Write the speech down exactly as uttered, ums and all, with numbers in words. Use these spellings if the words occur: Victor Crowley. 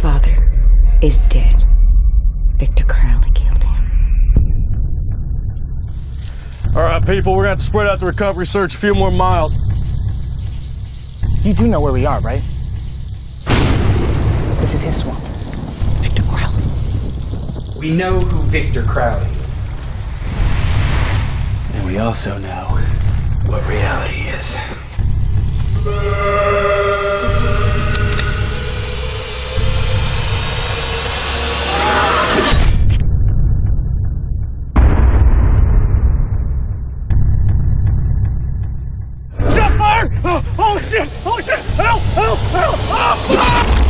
father is dead. Victor Crowley killed him. All right, people, we're going to have to spread out the recovery search a few more miles. You do know where we are, right? This is his swamp. Victor Crowley. We know who Victor Crowley is. And we also know what reality is. Shots fired! Oh, holy shit! Holy shit! Help! Help! Help! Help!